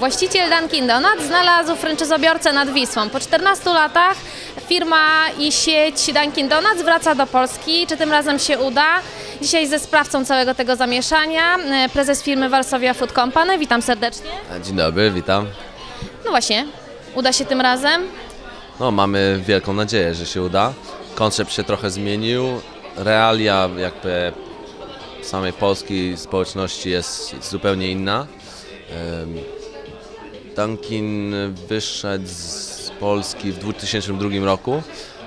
Właściciel Dunkin' Donuts znalazł franczyzobiorcę nad Wisłą. Po 14 latach firma i sieć Dunkin' Donuts wraca do Polski. Czy tym razem się uda? Dzisiaj ze sprawcą całego tego zamieszania, prezes firmy Varsovia Food Company. Witam serdecznie. Dzień dobry, witam. No właśnie, uda się tym razem? No, mamy wielką nadzieję, że się uda. Koncept się trochę zmienił. Realia jakby samej polskiej społeczności jest zupełnie inna. Dunkin wyszedł z Polski w 2002 roku,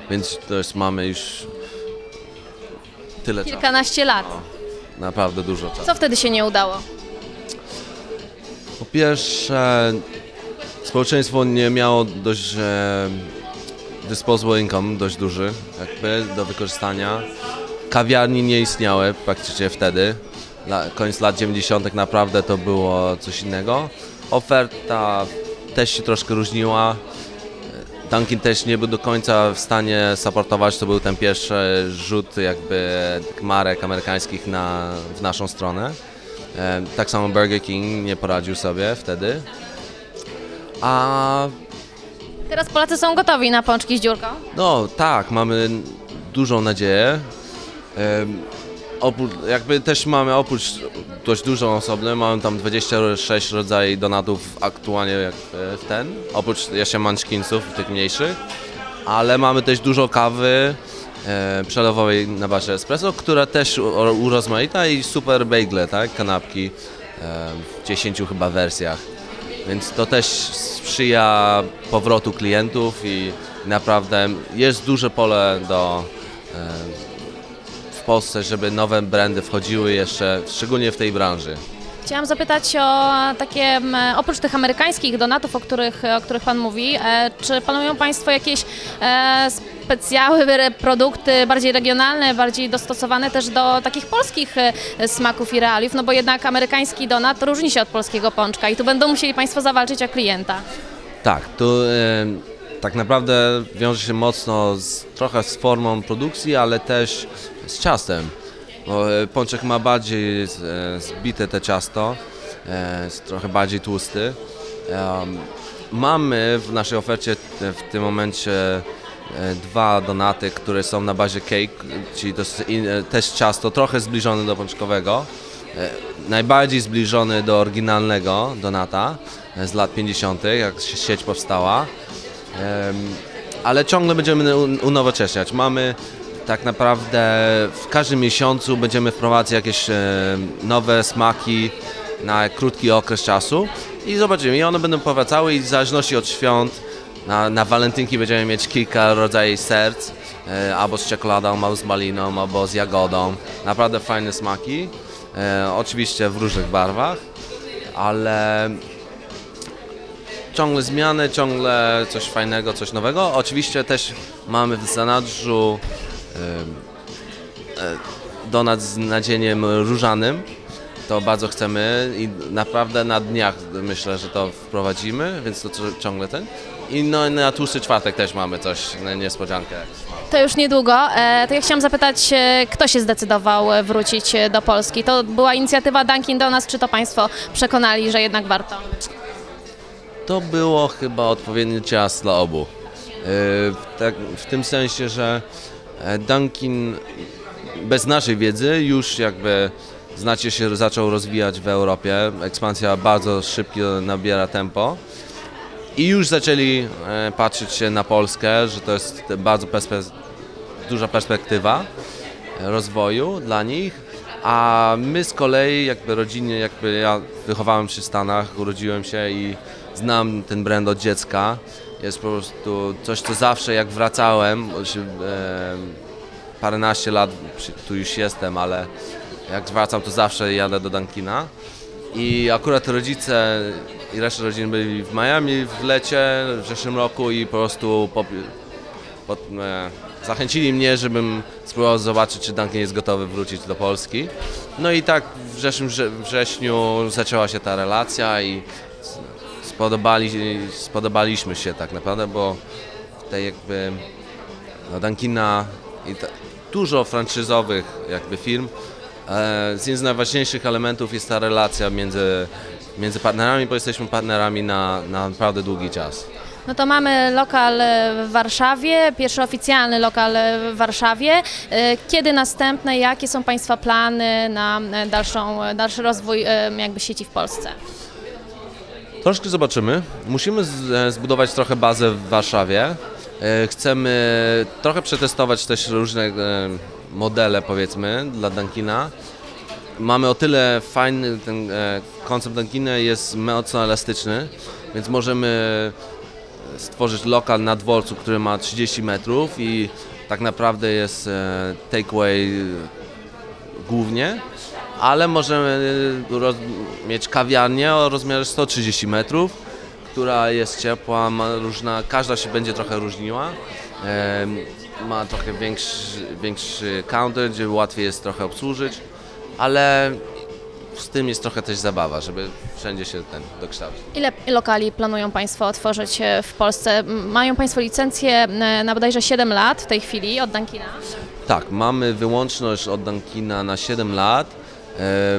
więc to jest, mamy już tyle czasu. Kilkanaście lat. No, naprawdę dużo czasu. Co wtedy się nie udało? Po pierwsze, społeczeństwo nie miało dość disposable income, dość duży jakby do wykorzystania. Kawiarni nie istniały praktycznie wtedy. Koniec lat 90. naprawdę to było coś innego. Oferta też się troszkę różniła. Dunkin też nie był do końca w stanie supportować, to był ten pierwszy rzut jakby marek amerykańskich w naszą stronę. Tak samo Burger King nie poradził sobie wtedy. A teraz Polacy są gotowi na pączki z dziurką? No tak, mamy dużą nadzieję. Jakby też mamy oprócz dość dużą osobę, mamy tam 26 rodzajów donatów aktualnie jakby ten, oprócz jeszcze munchkinsów, tych mniejszych, ale mamy też dużo kawy przelewowej na bazie espresso, która też urozmaita i super bagel, tak, kanapki w 10 chyba wersjach, więc to też sprzyja powrotu klientów i naprawdę jest duże pole do w Polsce, żeby nowe brandy wchodziły jeszcze, szczególnie w tej branży. Chciałam zapytać o takie, oprócz tych amerykańskich donatów, o których Pan mówi, czy panują Państwo jakieś specjały, produkty bardziej regionalne, bardziej dostosowane też do takich polskich smaków i realiów, no bo jednak amerykański donat różni się od polskiego pączka i tu będą musieli Państwo zawalczyć o klienta. Tak, tu tak naprawdę wiąże się mocno trochę z formą produkcji, ale też z ciastem. Bo pączek ma bardziej zbite te ciasto, jest trochę bardziej tłusty. Mamy w naszej ofercie w tym momencie dwa donaty, które są na bazie cake, czyli to jest też ciasto trochę zbliżone do pączkowego. Najbardziej zbliżony do oryginalnego donata z lat 50., jak sieć powstała. Ale ciągle będziemy unowocześniać. Mamy tak naprawdę w każdym miesiącu będziemy wprowadzać jakieś nowe smaki na krótki okres czasu i zobaczymy, i one będą powracały i w zależności od świąt na walentynki będziemy mieć kilka rodzajów serc, albo z czekoladą, albo z maliną, albo z jagodą. Naprawdę fajne smaki, oczywiście w różnych barwach, ale ciągle zmiany, ciągle coś fajnego, coś nowego. Oczywiście też mamy w zanadrzu donat z nadzieniem różanym. To bardzo chcemy i naprawdę na dniach myślę, że to wprowadzimy, więc to ciągle ten. I no, na tłusty czwartek też mamy coś, niespodziankę. To już niedługo. To ja chciałam zapytać, kto się zdecydował wrócić do Polski? To była inicjatywa Dunkin' Donuts, czy to Państwo przekonali, że jednak warto? To było chyba odpowiedni czas dla obu. Tak, w tym sensie, że Dunkin bez naszej wiedzy już jakby znacznie się zaczął rozwijać w Europie. Ekspansja bardzo szybko nabiera tempo i już zaczęli patrzeć się na Polskę, że to jest bardzo duża perspektywa rozwoju dla nich. A my z kolei jakby rodzinnie, jakby ja wychowałem się w Stanach, urodziłem się i znam ten brand od dziecka. Jest po prostu coś, co zawsze jak wracałem, paręnaście lat tu już jestem, ale jak wracam, to zawsze jadę do Dunkina. I akurat rodzice i reszta rodziny byli w Miami w lecie, w zeszłym roku i po prostu zachęcili mnie, żebym spróbował zobaczyć, czy Dunkin jest gotowy wrócić do Polski. No i tak w zeszłym wrześniu zaczęła się ta relacja i spodobaliśmy się tak naprawdę, bo tutaj jakby Dunkina i dużo franczyzowych jakby firm. Z jednym z najważniejszych elementów jest ta relacja między między partnerami, bo jesteśmy partnerami na naprawdę długi czas. No to mamy lokal w Warszawie, pierwszy oficjalny lokal w Warszawie. Kiedy następne, jakie są Państwa plany na dalszy rozwój jakby sieci w Polsce? Troszkę zobaczymy. Musimy zbudować trochę bazę w Warszawie. Chcemy trochę przetestować też różne modele, powiedzmy, dla Dunkina. Mamy o tyle fajny, ten koncept Dunkina jest mocno elastyczny, więc możemy stworzyć lokal na dworcu, który ma 30 metrów i tak naprawdę jest takeaway głównie, ale możemy mieć kawiarnię o rozmiarze 130 metrów, która jest ciepła, ma różna, każda się będzie trochę różniła. Ma trochę większy counter, gdzie łatwiej jest trochę obsłużyć, ale z tym jest trochę też zabawa, żeby wszędzie się dokształcić. Ile lokali planują Państwo otworzyć w Polsce? Mają Państwo licencję na bodajże 7 lat w tej chwili od Dunkina? Tak, mamy wyłączność od Dunkina na 7 lat.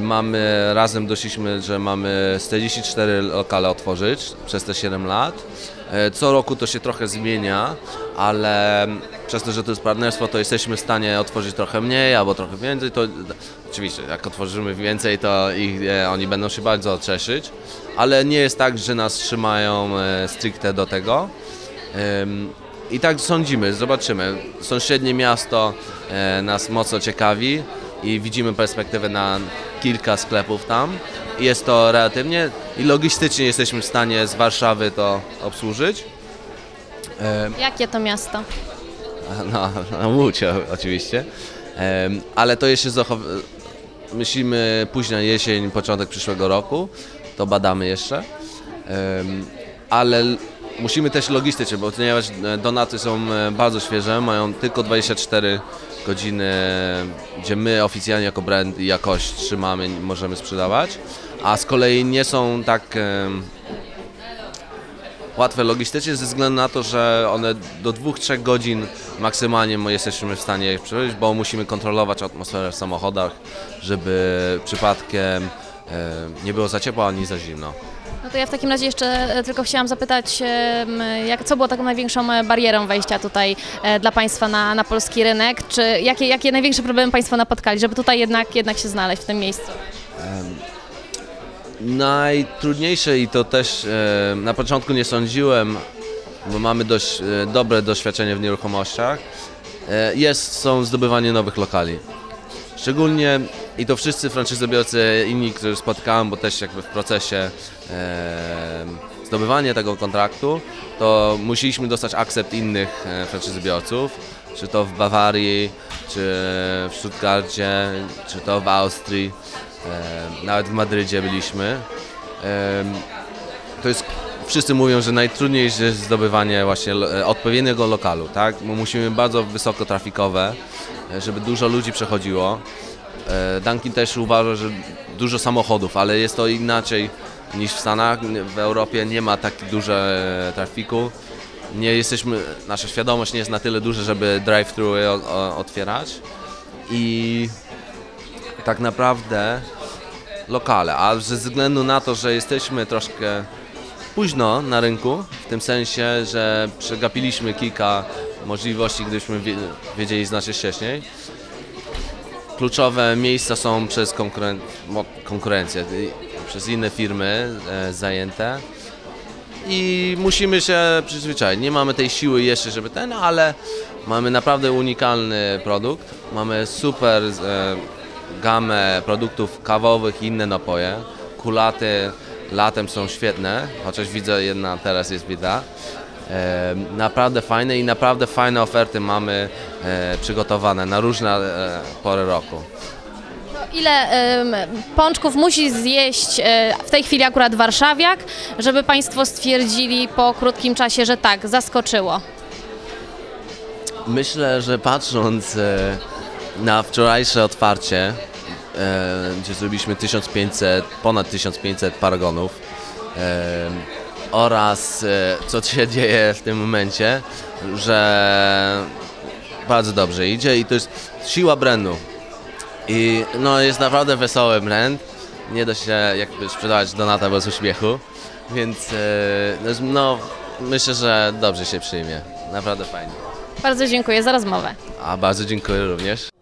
Mamy, razem doszliśmy, że mamy 44 lokale otworzyć przez te 7 lat. Co roku to się trochę zmienia, ale przez to, że to jest partnerstwo, to jesteśmy w stanie otworzyć trochę mniej albo trochę więcej. To, oczywiście, jak otworzymy więcej, to oni będą się bardzo cieszyć, ale nie jest tak, że nas trzymają stricte do tego. I tak sądzimy, zobaczymy. Sąsiednie miasto nas mocno ciekawi i widzimy perspektywę na kilka sklepów tam. Jest to relatywnie i logistycznie jesteśmy w stanie z Warszawy to obsłużyć. Jakie to miasto? No Łódź oczywiście, ale to jeszcze myślimy późna jesień, początek przyszłego roku, to badamy jeszcze, ale musimy też logistycznie, bo ponieważ donaty są bardzo świeże, mają tylko 24 godziny, gdzie my oficjalnie jako brand i jakość trzymamy, możemy sprzedawać, a z kolei nie są tak łatwe logistycznie ze względu na to, że one do 2-3 godzin maksymalnie jesteśmy w stanie je przeżyć, bo musimy kontrolować atmosferę w samochodach, żeby przypadkiem nie było za ciepło ani za zimno. No to ja w takim razie jeszcze tylko chciałam zapytać, co było taką największą barierą wejścia tutaj dla Państwa na polski rynek? Czy jakie największe problemy Państwo napotkali, żeby tutaj jednak się znaleźć w tym miejscu? Najtrudniejsze i to też na początku nie sądziłem, bo mamy dość dobre doświadczenie w nieruchomościach, są zdobywanie nowych lokali. Szczególnie, i to wszyscy franczyzobiorcy inni, których spotkałem, bo też jakby w procesie zdobywania tego kontraktu, to musieliśmy dostać akcept innych franczyzobiorców, czy to w Bawarii, czy w Stuttgarcie, czy to w Austrii, nawet w Madrycie byliśmy. Wszyscy mówią, że najtrudniejsze jest zdobywanie właśnie odpowiedniego lokalu, tak? Bo musimy bardzo wysoko trafikowe, żeby dużo ludzi przechodziło. Dunkin też uważa, że dużo samochodów, ale jest to inaczej niż w Stanach. W Europie nie ma tak dużo trafiku. Nasza świadomość nie jest na tyle duża, żeby drive-thru otwierać. I tak naprawdę lokale, a ze względu na to, że jesteśmy troszkę późno na rynku, w tym sensie, że przegapiliśmy kilka możliwości, gdybyśmy wiedzieli znacznie wcześniej. Kluczowe miejsca są przez konkurencję, przez inne firmy zajęte i musimy się przyzwyczaić. Nie mamy tej siły jeszcze, żeby ale mamy naprawdę unikalny produkt. Mamy super gamę produktów kawowych i inne napoje. Kulaty latem są świetne, chociaż widzę jedna teraz jest bita. Naprawdę fajne i naprawdę fajne oferty mamy przygotowane na różne pory roku. Ile pączków musi zjeść w tej chwili akurat warszawiak, żeby Państwo stwierdzili po krótkim czasie, że tak, zaskoczyło? Myślę, że patrząc na wczorajsze otwarcie, gdzie zrobiliśmy ponad 1500 paragonów, oraz co się dzieje w tym momencie, że bardzo dobrze idzie i to jest siła brandu. I jest naprawdę wesoły brand, nie da się jakby sprzedawać donata bez uśmiechu, więc no, myślę, że dobrze się przyjmie. Naprawdę fajnie. Bardzo dziękuję za rozmowę. A bardzo dziękuję również.